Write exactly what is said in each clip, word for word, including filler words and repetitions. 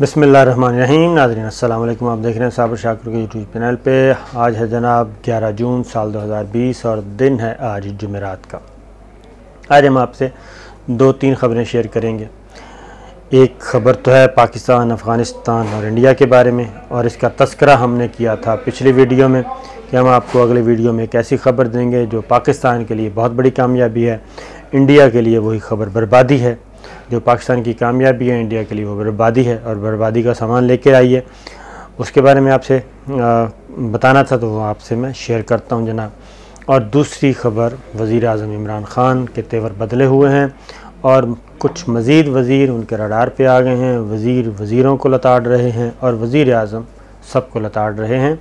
बिस्मिल्लाहिर्रहमानिर्रहीम नाज़रीन अस्सलाम वालेकुम। आप देख रहे हैं साबर शाकिर के यूट्यूब चैनल पे। आज है जनाब ग्यारह जून साल दो हज़ार बीस और दिन है आज जुमेरात का। आज हम आपसे दो तीन ख़बरें शेयर करेंगे। एक ख़बर तो है पाकिस्तान, अफ़गानिस्तान और इंडिया के बारे में, और इसका तस्करा हमने किया था पिछली वीडियो में कि हम आपको अगले वीडियो में एक ऐसी ख़बर देंगे जो पाकिस्तान के लिए बहुत बड़ी कामयाबी है, इंडिया के लिए वही ख़बर बर्बादी है। जो पाकिस्तान की कामयाबी है, इंडिया के लिए वो बर्बादी है, और बर्बादी का सामान लेके आई है। उसके बारे में आपसे बताना था तो वो आपसे मैं शेयर करता हूँ जनाब। और दूसरी ख़बर, वज़ीर आज़म इमरान ख़ान के तेवर बदले हुए हैं और कुछ मज़ीद वज़ीर उनके रडार पे आ गए हैं। वज़ीर वज़ीरों को लताड़ रहे हैं और वज़ीर आज़म सबको लताड़ रहे हैं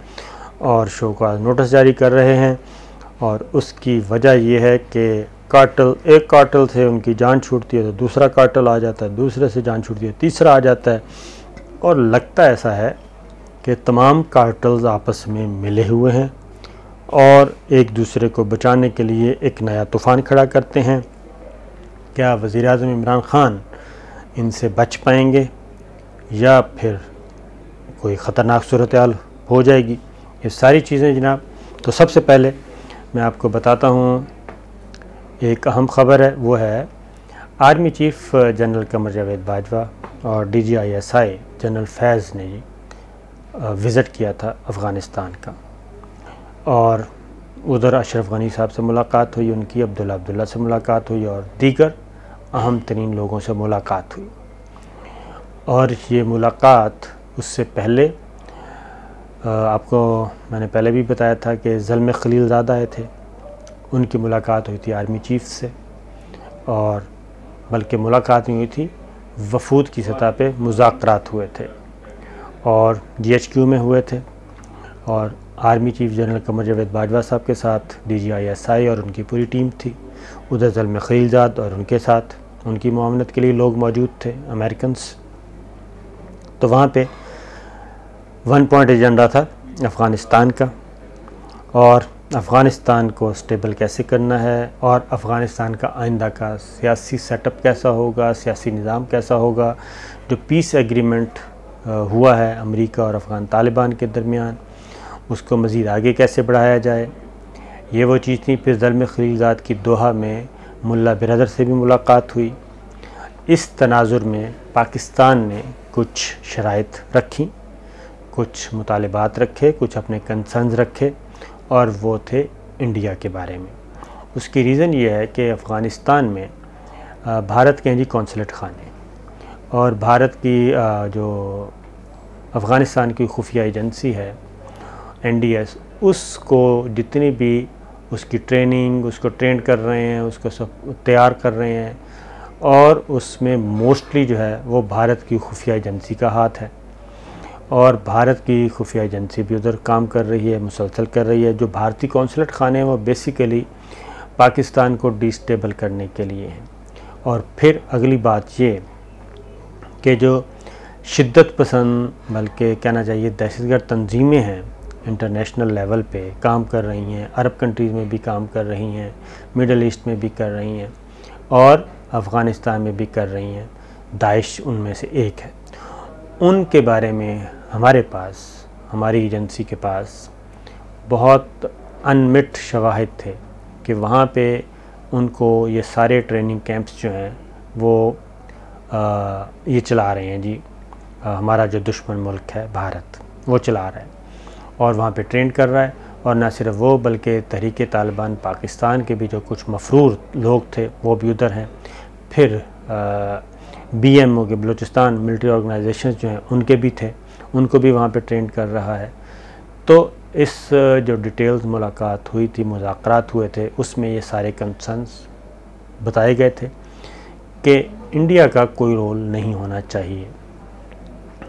और शो का नोटिस जारी कर रहे हैं। और उसकी वजह यह है कि कार्टल, एक कार्टल से उनकी जान छूटती है तो दूसरा कार्टल आ जाता है, दूसरे से जान छूटती है तीसरा आ जाता है, और लगता ऐसा है कि तमाम कार्टल्स आपस में मिले हुए हैं और एक दूसरे को बचाने के लिए एक नया तूफ़ान खड़ा करते हैं। क्या वज़ीर आज़म इमरान ख़ान इनसे बच पाएंगे या फिर कोई ख़तरनाक सूरत हाल हो जाएगी? ये सारी चीज़ें जनाब। तो सबसे पहले मैं आपको बताता हूँ, एक अहम ख़बर है, वो है army chief general Qamar Javed Bajwa और D G I S I general Faiz ने विज़िट किया था अफ़गानिस्तान का, और उधर अशरफ गनी साहब से मुलाकात हुई उनकी, अब्दुल्ला अब्दुल्ला से मुलाकात हुई और दीगर अहम तरीन लोगों से मुलाकात हुई। और ये मुलाकात उससे पहले आपको मैंने पहले भी बताया था कि ज़लमय खलीलज़ाद आए थे, उनकी मुलाकात हुई थी आर्मी चीफ से, और बल्कि मुलाकात नहीं हुई थी, वफूद की सतह पे मुज़ाकरात हुए थे और जीएचक्यू में हुए थे। और army chief general Qamar Javed Bajwa साहब के साथ डीजीआईएसआई और उनकी पूरी टीम थी, उधर ज़लमय खलीलज़ाद और उनके साथ उनकी मुआवनत के लिए लोग मौजूद थे, अमेरिकन्स। तो वहाँ पे वन पॉइंट एजेंडा था अफ़गानिस्तान का, और अफ़गानिस्तान को स्टेबल कैसे करना है और अफ़गानिस्तान का आइंदा का सियासी सेटअप कैसा होगा, सियासी निज़ाम कैसा होगा। जो पीस एग्रीमेंट हुआ है अमेरिका और अफ़गान तालिबान के दरमियान, उसको मज़ीद आगे कैसे बढ़ाया जाए, ये वो चीज़ थी। फिर ज़लमय खलीलज़ाद की दोहा में मुल्ला बिरादर से भी मुलाकात हुई। इस तनाजुर में पाकिस्तान ने कुछ शराइत रखी, कुछ मुतालबात रखे, कुछ अपने कंसर्न्स रखे, और वो थे इंडिया के बारे में। उसकी रीज़न ये है कि अफ़गानिस्तान में भारत के हैं जी कौंसलेट खाने, और भारत की जो अफ़गानिस्तान की खुफिया एजेंसी है एन डी एस, उसको जितनी भी उसकी ट्रेनिंग, उसको ट्रेन कर रहे हैं, उसको सब तैयार कर रहे हैं, और उसमें मोस्टली जो है वो भारत की खुफिया एजेंसी का हाथ है। और भारत की खुफिया एजेंसी भी उधर काम कर रही है, मुसलसल कर रही है। जो भारतीय कौंसलेट खाने हैं वो बेसिकली पाकिस्तान को डिस्टेबल करने के लिए हैं। और फिर अगली बात ये कि जो शिद्दत पसंद, बल्कि कहना चाहिए दहशतगर्द तंजीमें हैं इंटरनेशनल लेवल पे काम कर रही हैं, अरब कंट्रीज़ में भी काम कर रही हैं, मिडल ईस्ट में भी कर रही हैं और अफ़गानिस्तान में भी कर रही हैं, दाइश उनमें से एक है। उनके बारे में हमारे पास, हमारी एजेंसी के पास बहुत अनमिट शवाहिद थे कि वहाँ पे उनको ये सारे ट्रेनिंग कैंप्स जो हैं वो आ, ये चला रहे हैं जी, आ, हमारा जो दुश्मन मुल्क है भारत, वो चला रहा है और वहाँ पे ट्रेन कर रहा है। और ना सिर्फ वो बल्कि तहरीक तालिबान पाकिस्तान के भी जो कुछ मफरूर लोग थे वो भी उधर हैं। फिर आ, बी एम ओ के बलूचिस्तान मिलिट्री ऑर्गेनाइजेशन जो हैं उनके भी थे, उनको भी वहाँ पे ट्रेन कर रहा है। तो इस जो डिटेल्स मुलाकात हुई थी, मुज़ाकरात हुए थे, उसमें ये सारे कंसर्न्स बताए गए थे कि इंडिया का कोई रोल नहीं होना चाहिए।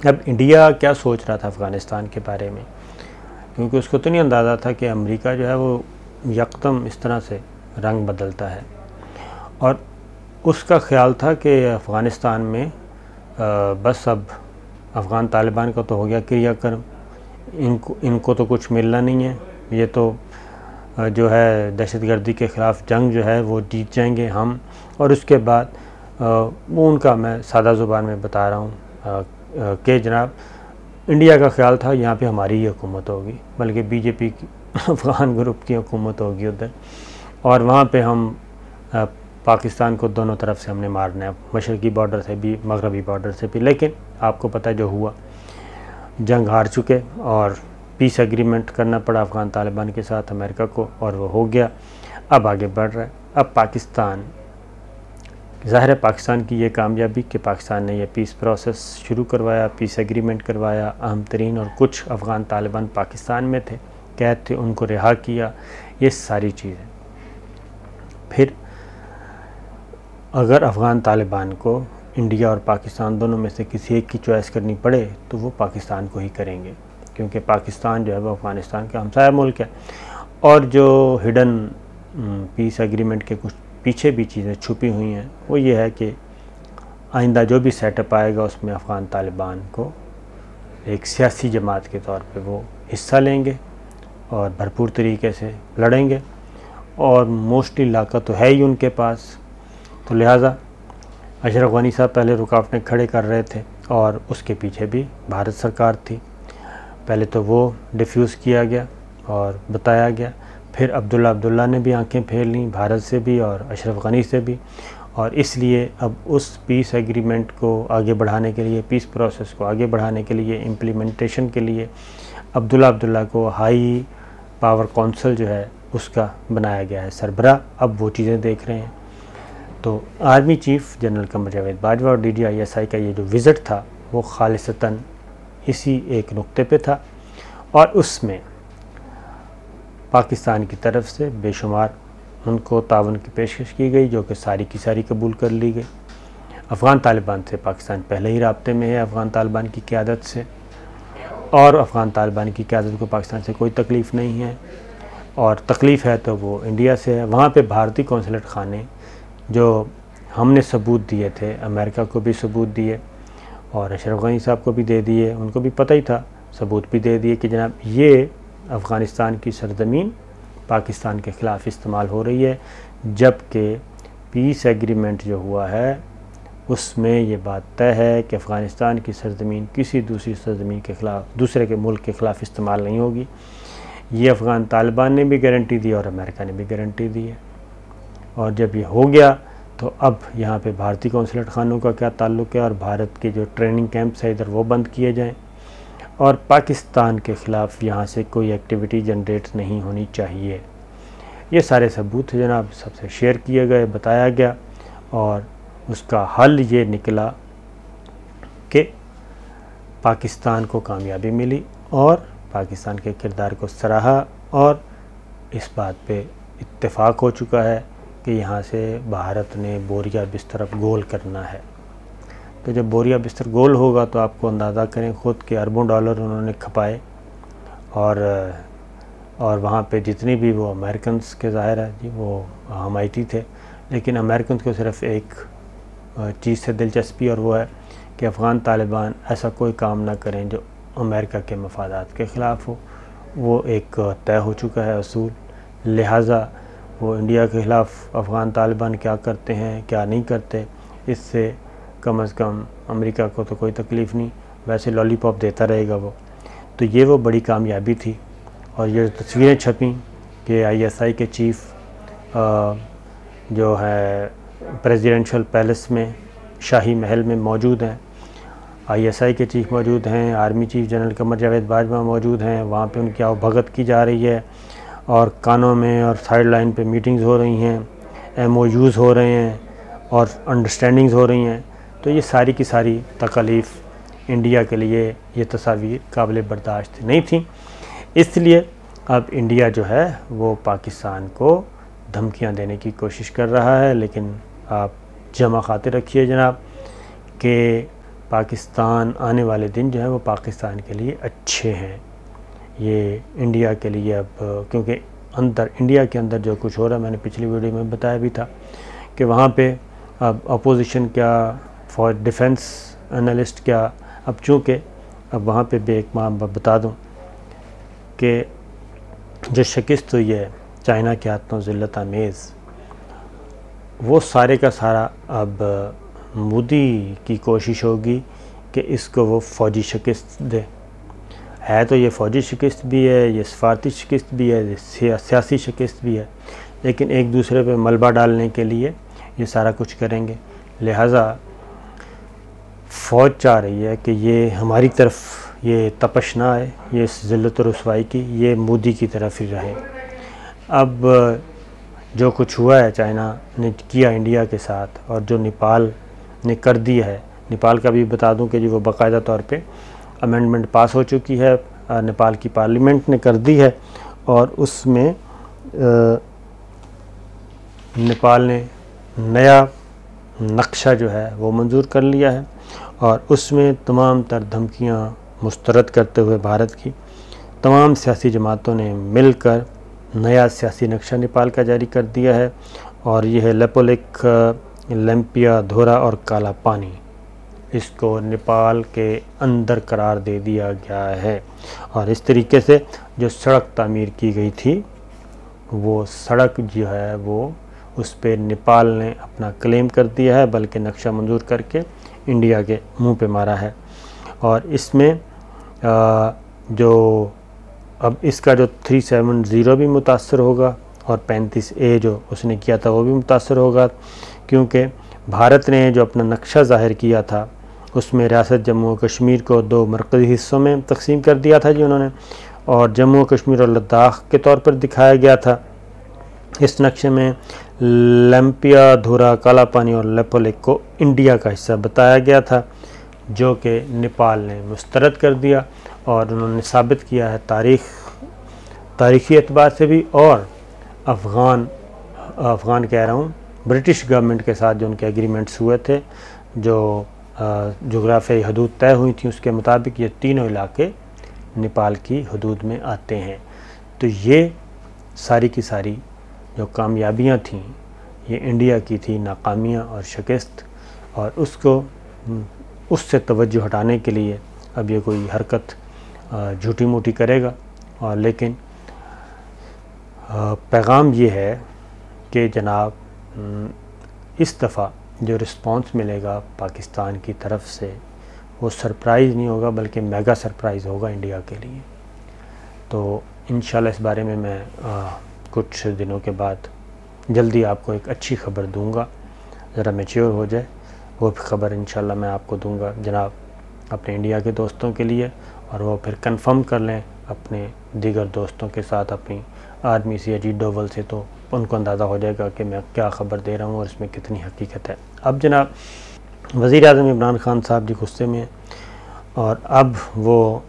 अब इंडिया क्या सोच रहा था अफ़गानिस्तान के बारे में, क्योंकि उसको तो नहीं अंदाज़ा था कि अमेरिका जो है वो यकदम इस तरह से रंग बदलता है। और उसका ख्याल था कि अफ़गानिस्तान में आ, बस अब अफ़गान तालिबान का तो हो गया क्रियाकर्म, इनको इनको तो कुछ मिलना नहीं है, ये तो जो है दहशतगर्दी के ख़िलाफ़ जंग जो है वो जीत जाएंगे हम। और उसके बाद आ, वो उनका, मैं सादा ज़ुबान में बता रहा हूँ, के जनाब इंडिया का ख्याल था यहाँ पे हमारी ही हुकूमत होगी, बल्कि बीजेपी की अफ़गान ग्रुप की हुकूमत होगी उधर, और वहाँ पे हम पाकिस्तान को दोनों तरफ से हमने मारना है, मशरक़ी बॉर्डर से भी मगरबी बॉर्डर से भी। लेकिन आपको पता है जो हुआ, जंग हार चुके और पीस एग्रीमेंट करना पड़ा अफ़गान तालिबान के साथ अमेरिका को, और वो हो गया। अब आगे बढ़ रहा है। अब पाकिस्तान, ज़ाहिर है पाकिस्तान की ये कामयाबी कि पाकिस्तान ने यह पीस प्रोसेस शुरू करवाया, पीस एग्रीमेंट करवाया। अहम तरीन और कुछ अफ़गान तालिबान पाकिस्तान में थे, कैद थे, उनको रिहा किया, ये सारी चीज़ें। फिर अगर अफ़गान तालिबान को इंडिया और पाकिस्तान दोनों में से किसी एक की चॉइस करनी पड़े तो वो पाकिस्तान को ही करेंगे, क्योंकि पाकिस्तान जो है वो अफ़गानिस्तान का हमसाया मुल्क है, और जो हिडन पीस एग्रीमेंट के कुछ पीछे भी चीज़ें छुपी हुई हैं वो ये है कि आइंदा जो भी सेटअप आएगा उसमें अफ़गान तालिबान को एक सियासी जमात के तौर पे वो हिस्सा लेंगे और भरपूर तरीके से लड़ेंगे, और मोस्टली इलाका तो है ही उनके पास। तो लिहाजा अशरफ गनी साहब पहले रुकावटें खड़े कर रहे थे और उसके पीछे भी भारत सरकार थी। पहले तो वो डिफ्यूज़ किया गया और बताया गया, फिर अब्दुल्ला अब्दुल्ला ने भी आंखें फेर लीं, भारत से भी और अशरफ गनी से भी, और इसलिए अब उस पीस एग्रीमेंट को आगे बढ़ाने के लिए, पीस प्रोसेस को आगे बढ़ाने के लिए, इम्प्लीमेंटेशन के लिए अब्दुल्ला अब्दुल्ला को हाई पावर कौंसिल जो है उसका बनाया गया है सरबरा। अब वो चीज़ें देख रहे हैं। तो army chief general Qamar Javed Bajwa और डी जी आई एस आई का ये जो विज़िट था वो खालिसतन इसी एक नुक्ते पे था, और उसमें पाकिस्तान की तरफ से बेशुमार उनको तावन की पेशकश की गई, जो कि सारी की सारी कबूल कर ली गई। अफ़गान तालिबान से पाकिस्तान पहले ही राब्ते में है, अफ़गान तालिबान की क़यादत से, और अफ़गान तालिबान की क़यादत को पाकिस्तान से कोई तकलीफ़ नहीं है, और तकलीफ़ है तो वो इंडिया से है। वहाँ पे भारतीय कौंसलेट खाने, जो हमने सबूत दिए थे, अमेरिका को भी सबूत दिए और अशरफ गनी साहब को भी दे दिए, उनको भी पता ही था, सबूत भी दे दिए कि जनाब ये अफ़गानिस्तान की सरजमीन पाकिस्तान के ख़िलाफ़ इस्तेमाल हो रही है, जबकि पीस एग्रीमेंट जो हुआ है उसमें ये बात तय है कि अफ़गानिस्तान की सरजमीन किसी दूसरी सरजमीन के ख़िलाफ़, दूसरे के मुल्क के ख़िलाफ़ इस्तेमाल नहीं होगी। ये अफ़गान तालिबान ने भी गारंटी दी और अमेरिका ने भी गारंटी दी है, और जब ये हो गया तो अब यहाँ पे भारतीय कौंसलेट खानों का क्या ताल्लुक़ है, और भारत के जो ट्रेनिंग कैंप्स है इधर वो बंद किए जाएं, और पाकिस्तान के ख़िलाफ़ यहाँ से कोई एक्टिविटी जनरेट नहीं होनी चाहिए। ये सारे सबूत जनाब सबसे शेयर किए गए, बताया गया, और उसका हल ये निकला कि पाकिस्तान को कामयाबी मिली और पाकिस्तान के किरदार को सराहा, और इस बात पे इत्तेफाक हो चुका है कि यहाँ से भारत ने बोरिया बिस्तर अब गोल करना है। तो जब बोरिया बिस्तर गोल होगा तो आपको अंदाज़ा करें ख़ुद के अरबों डॉलर उन्होंने खपाए, और और वहाँ पे जितनी भी वो अमेरिकन्स के, ज़ाहिर है जी वो हमायती थे, लेकिन अमेरिकन्स को सिर्फ़ एक चीज़ से दिलचस्पी, और वो है कि अफ़गान तालिबान ऐसा कोई काम ना करें जो अमेरिका के मफादात के ख़िलाफ़ हो। वो एक तय हो चुका है असूल, लिहाजा वो इंडिया के ख़िलाफ़ अफ़गान तालिबान क्या करते हैं क्या नहीं करते, इससे कम अज़ कम अमेरिका को तो कोई तकलीफ़ नहीं, वैसे लॉलीपॉप देता रहेगा वो। तो ये वो बड़ी कामयाबी थी, और ये तस्वीरें छपी कि आईएसआई के चीफ़ जो है प्रेसिडेंशियल पैलेस में, शाही महल में मौजूद हैं, आईएसआई के चीफ़ मौजूद हैं, army chief general Qamar Javed Bajwa मौजूद हैं, वहाँ पे उनकी आवभगत की जा रही है, और कानों में और साइड लाइन पे मीटिंग्स हो रही हैं, एमओयूज़ हो रहे हैं और अंडरस्टैंडिंग्स हो रही हैं। तो ये सारी की सारी तकलीफ़ इंडिया के लिए, ये तस्वीर काबिल बर्दाश्त नहीं थी, इसलिए अब इंडिया जो है वो पाकिस्तान को धमकियाँ देने की कोशिश कर रहा है। लेकिन आप जमा खातिर रखिए जनाब कि पाकिस्तान आने वाले दिन जो है वो पाकिस्तान के लिए अच्छे हैं। ये इंडिया के लिए अब, क्योंकि अंदर इंडिया के अंदर जो कुछ हो रहा है, मैंने पिछली वीडियो में बताया भी था कि वहाँ पे अब अपोजिशन क्या, फॉर डिफेंस एनालिस्ट क्या, अब चूँकि अब वहाँ पे भी एक माँ बता दूँ कि जो शिकस्त हुई है चाइना के हाथों ज़िल्लत आमेज़, वो सारे का सारा अब मोदी की कोशिश होगी कि इसको वो फ़ौजी शिकस्त दे। है तो ये फ़ौजी शिकस्त भी है, ये सफारती शिकस्त भी है, ये सियासी शिकस्त भी है, लेकिन एक दूसरे पे मलबा डालने के लिए ये सारा कुछ करेंगे। लिहाजा फ़ौज चाह रही है कि ये हमारी तरफ ये तपश ना आए, ये इस ज़िल्लत और रुसवाई की, ये मोदी की तरफ ही रहे। अब जो कुछ हुआ है चाइना ने किया इंडिया के साथ, और जो नेपाल ने कर दिया है, नेपाल का भी बता दूं कि जी वो बाकायदा तौर पे अमेंडमेंट पास हो चुकी है, नेपाल की पार्लियामेंट ने कर दी है, और उसमें नेपाल ने नया नक्शा जो है वो मंजूर कर लिया है, और उसमें तमाम तर धमकियाँ मुस्तरद करते हुए भारत की तमाम सियासी जमातों ने मिलकर नया सियासी नक्शा नेपाल का जारी कर दिया है, और यह है लेपोलिक, लैम्पिया, धोरा और काला पानी, इसको नेपाल के अंदर करार दे दिया गया है। और इस तरीके से जो सड़क तामीर की गई थी, वो सड़क जो है वो उस पर नेपाल ने अपना क्लेम कर दिया है, बल्कि नक्शा मंजूर करके इंडिया के मुंह पे मारा है। और इसमें जो अब इसका जो तीन सौ सत्तर भी मुतासर होगा, और पैंतीस ए जो उसने किया था वो भी मुतासर होगा, क्योंकि भारत ने जो अपना नक्शा ज़ाहिर किया था उसमें रियासत जम्मू कश्मीर को दो मरकज़ी हिस्सों में तकसीम कर दिया था जी उन्होंने, और जम्मू कश्मीर और लद्दाख के तौर पर दिखाया गया था। इस नक्शे में लैम्पिया, धुरा, काला पानी और लेपोलिक को इंडिया का हिस्सा बताया गया था, जो कि नेपाल ने मुस्तरद कर दिया, और उन्होंने साबित किया है तारीख तारीख़ी एतबार से भी, और अफ़गान अफ़गान कह रहा हूँ ब्रिटिश गवर्नमेंट के साथ जो उनके एग्रीमेंट्स हुए थे, जो जोग्राफियाई हदूद तय हुई थी, उसके मुताबिक ये तीनों इलाके नेपाल की हदूद में आते हैं। तो ये सारी की सारी जो कामयाबियां थीं, ये इंडिया की थी नाकामियां और शिकस्त, और उसको उससे तवज्जो हटाने के लिए अब ये कोई हरकत झूठी मूठी करेगा। और लेकिन पैगाम ये है कि जनाब इस दफ़ा जो रिस्पांस मिलेगा पाकिस्तान की तरफ से, वो सरप्राइज़ नहीं होगा बल्कि मेगा सरप्राइज़ होगा इंडिया के लिए। तो इंशाल्लाह इस बारे में मैं आ, कुछ दिनों के बाद जल्दी आपको एक अच्छी ख़बर दूंगा, ज़रा मैच्योर हो जाए वो ख़बर इंशाल्लाह मैं आपको दूंगा जनाब अपने इंडिया के दोस्तों के लिए, और वो फिर कंफर्म कर लें अपने दीगर दोस्तों के साथ, अपनी आर्मी से, अजीत डोवल से, तो उनको अंदाज़ा हो जाएगा कि मैं क्या ख़बर दे रहा हूँ और इसमें कितनी हकीकत है। अब जनाब वज़ीर आज़म इमरान ख़ान साहब जी गुस्से में, और अब वो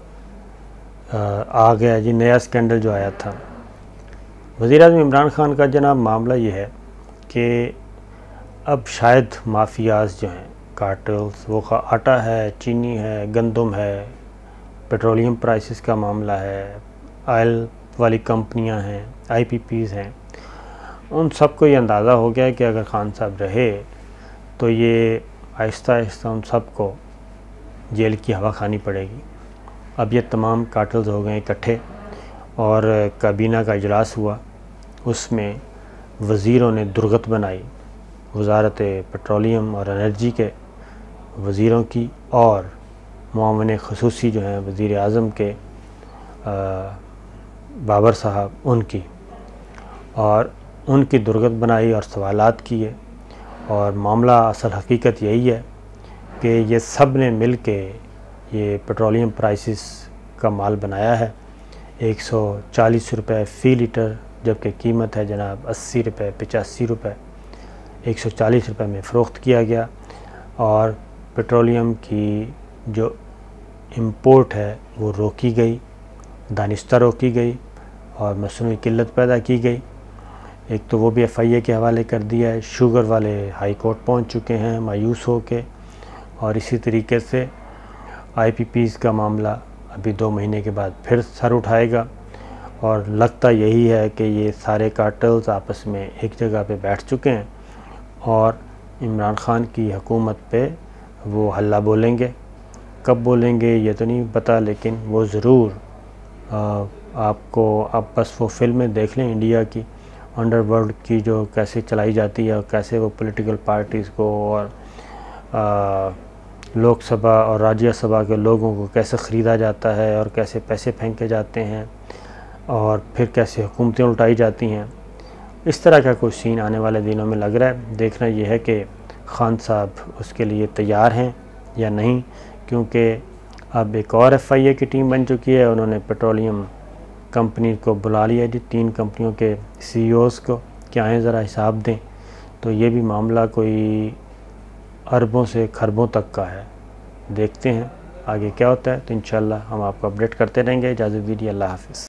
आ गया जी नया स्कैंडल जो आया था। वज़ीर आज़म इमरान ख़ान का जनाब मामला ये है कि अब शायद माफियाज जो हैं, कार्टल्स, वो आटा है, चीनी है, गंदम है, पेट्रोलियम प्राइसेस का मामला है, आयल वाली कंपनियां हैं, आईपीपीज़ हैं, उन सबको ये अंदाज़ा हो गया है कि अगर ख़ान साहब रहे तो ये आहिस्ता आहिस्ता उन सबको जेल की हवा खानी पड़ेगी। अब ये तमाम कार्टल्स हो गए इकट्ठे, और काबीना का इजलास हुआ, उसमें वज़ीरों ने दुर्गत बनाई, वज़ारत पेट्रोलियम और एनर्जी के वज़ीरों की और मुआवन खसूसी जो हैं वज़ीर आज़म के बाबर साहब, उनकी, और उनकी दुर्गत बनाई और सवालात किए। और मामला असल हकीकत यही है कि ये सब ने मिल के ये पेट्रोलियम प्राइसेस का माल बनाया है एक सौ चालीस रुपये फ़ी लीटर, जबकि कीमत है जनाब अस्सी रुपये, पचासी रुपये, एक सौ चालीस रुपये में फ़रोख्त किया गया। और पेट्रोलियम की जो इम्पोर्ट है वो रोकी गई, दानिश्ता रोकी गई, और मसनूई किल्लत पैदा की गई। एक तो वो भी एफ़ आई ए के हवाले कर दिया है, शुगर वाले हाई कोर्ट पहुँच चुके हैं मायूस हो के, और इसी तरीके से आई पी पीज़ का मामला अभी दो महीने के बाद फिर सर उठाएगा। और लगता यही है कि ये सारे कार्टल्स आपस में एक जगह पे बैठ चुके हैं, और इमरान ख़ान की हुकूमत पे वो हल्ला बोलेंगे। कब बोलेंगे ये तो नहीं पता, लेकिन वो ज़रूर आपको, आप बस वो फिल्में देख लें इंडिया की, अंडरवर्ल्ड की, जो कैसे चलाई जाती है और कैसे वो पॉलिटिकल पार्टीज़ को और लोकसभा और राज्यसभा के लोगों को कैसे ख़रीदा जाता है और कैसे पैसे फेंके जाते हैं और फिर कैसे हुकूमतें उल्टाई जाती हैं। इस तरह का कोई सीन आने वाले दिनों में लग रहा है। देखना यह है कि खान साहब उसके लिए तैयार हैं या नहीं, क्योंकि अब एक और एफ़ आई ए की टीम बन चुकी है। उन्होंने पेट्रोलियम कंपनी को बुला लिया जी, तीन कंपनियों के सी ई ओज़ को कि आएँ ज़रा हिसाब दें। तो ये भी मामला कोई अरबों से खरबों तक का है। देखते हैं आगे क्या होता है। तो इंशाल्लाह हम आपको अपडेट करते रहेंगे। इजाज़त दीजिए, अल्लाह हाफ़िज़।